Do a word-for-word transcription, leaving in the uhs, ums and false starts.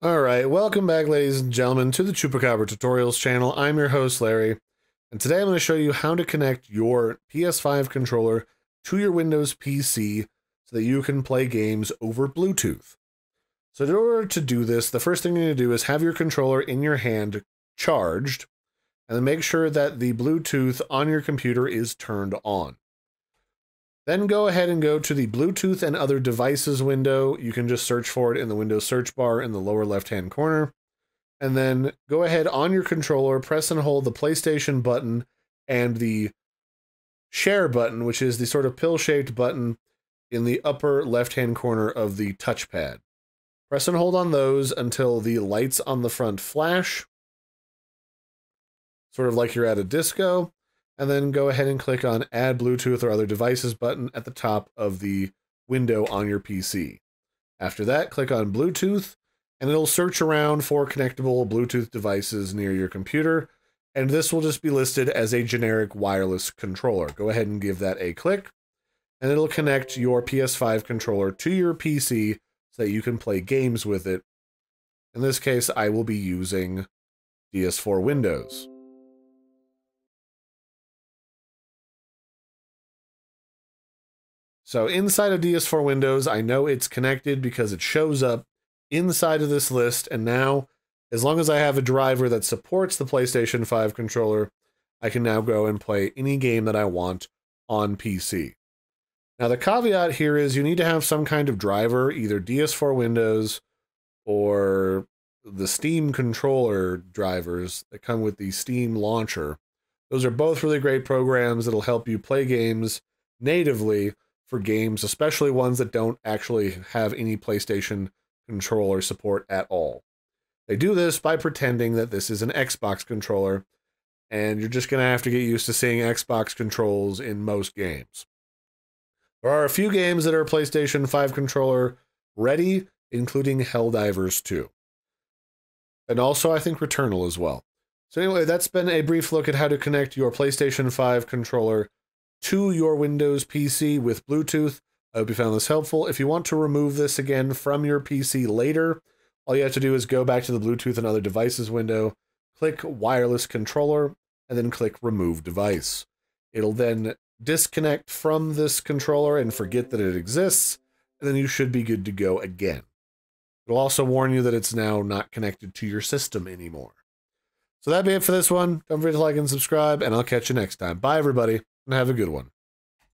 Alright, welcome back ladies and gentlemen to the Chupacabra Tutorials channel. I'm your host Larry, and today I'm going to show you how to connect your P S five controller to your Windows P C so that you can play games over Bluetooth. So in order to do this, the first thing you need to do is have your controller in your hand charged, and then make sure that the Bluetooth on your computer is turned on. Then go ahead and go to the Bluetooth and other devices window. You can just search for it in the Windows search bar in the lower left-hand corner. And then go ahead on your controller, press and hold the PlayStation button and the share button, which is the sort of pill-shaped button in the upper left-hand corner of the touchpad. Press and hold on those until the lights on the front flash, sort of like you're at a disco. And then go ahead and click on Add Bluetooth or Other Devices button at the top of the window on your P C. After that, click on Bluetooth, and it'll search around for connectable Bluetooth devices near your computer, and this will just be listed as a generic wireless controller. Go ahead and give that a click, and it'll connect your P S five controller to your P C so that you can play games with it. In this case, I will be using D S four Windows. So inside of D S four Windows, I know it's connected because it shows up inside of this list, and now, as long as I have a driver that supports the PlayStation five controller, I can now go and play any game that I want on P C. Now the caveat here is you need to have some kind of driver, either D S four Windows or the Steam controller drivers that come with the Steam launcher. Those are both really great programs that'll help you play games natively, for games, especially ones that don't actually have any PlayStation controller support at all. They do this by pretending that this is an Xbox controller, and you're just going to have to get used to seeing Xbox controls in most games. There are a few games that are PlayStation five controller ready, including Helldivers two. And also, I think, Returnal as well. So anyway, that's been a brief look at how to connect your PlayStation five controller to your Windows P C with Bluetooth. I hope you found this helpful. If you want to remove this again from your P C later, all you have to do is go back to the Bluetooth and other devices window, click wireless controller, and then click remove device. It'll then disconnect from this controller and forget that it exists, and then you should be good to go again. It'll also warn you that it's now not connected to your system anymore. So that'd be it for this one. Don't forget to like and subscribe, and I'll catch you next time. Bye, everybody. And have a good one.